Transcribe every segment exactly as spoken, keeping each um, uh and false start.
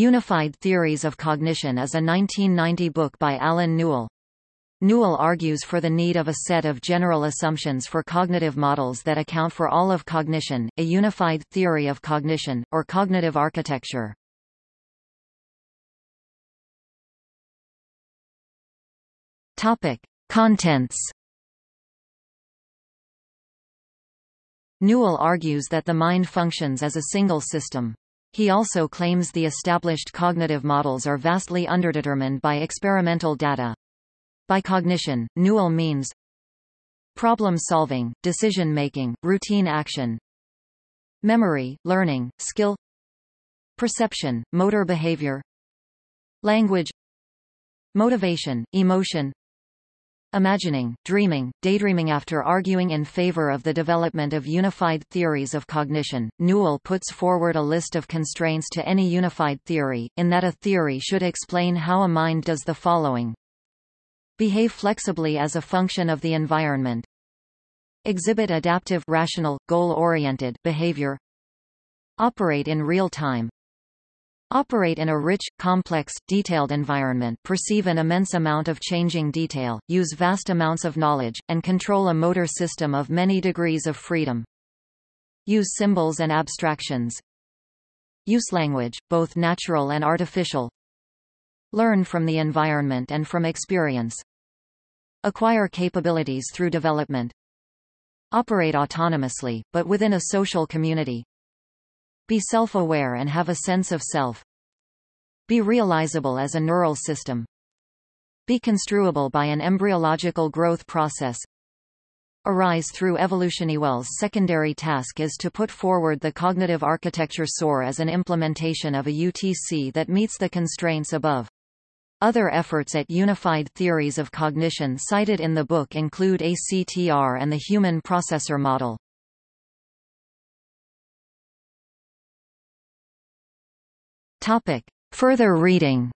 Unified Theories of Cognition is a nineteen ninety book by Allen Newell. Newell argues for the need of a set of general assumptions for cognitive models that account for all of cognition, a unified theory of cognition, or cognitive architecture. Topic: Contents. Newell argues that the mind functions as a single system. He also claims the established cognitive models are vastly underdetermined by experimental data. By cognition, Newell means problem-solving, decision-making, routine action, memory, learning, skill, perception, motor behavior, language, motivation, emotion, imagining, dreaming, daydreaming. After arguing in favor of the development of unified theories of cognition, Newell puts forward a list of constraints to any unified theory, in that a theory should explain how a mind does the following: behave flexibly as a function of the environment, exhibit adaptive, rational, goal-oriented behavior, operate in real time, operate in a rich, complex, detailed environment, perceive an immense amount of changing detail, use vast amounts of knowledge, and control a motor system of many degrees of freedom. Use symbols and abstractions. Use language, both natural and artificial. Learn from the environment and from experience. Acquire capabilities through development. Operate autonomously, but within a social community. Be self-aware and have a sense of self. Be realizable as a neural system. Be construable by an embryological growth process. Arise through evolution. Newell's secondary task is to put forward the cognitive architecture Soar as an implementation of a U T C that meets the constraints above. Other efforts at unified theories of cognition cited in the book include A C T R and the human processor model. Topic: Further reading.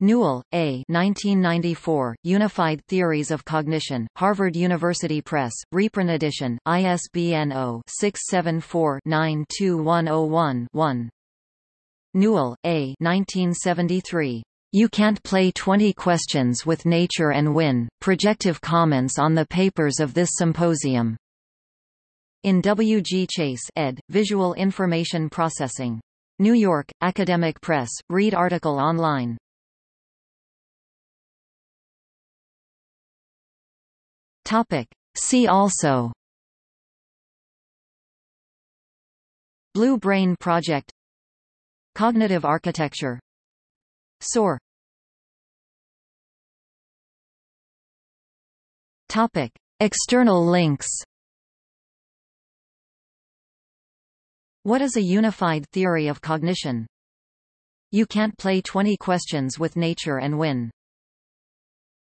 Newell, A. nineteen ninety-four, Unified Theories of Cognition, Harvard University Press, reprint edition, I S B N zero six seven four nine two one zero one one. Newell, A. nineteen seventy-three. You Can't Play twenty Questions with Nature and Win, Projective Comments on the Papers of This Symposium. In W G Chase ed., Visual Information Processing. New York, Academic Press, read article online. Topic. See also: Blue Brain Project, Cognitive Architecture, Soar. Topic. External links. What is a unified theory of cognition? You Can't Play twenty Questions with Nature and Win.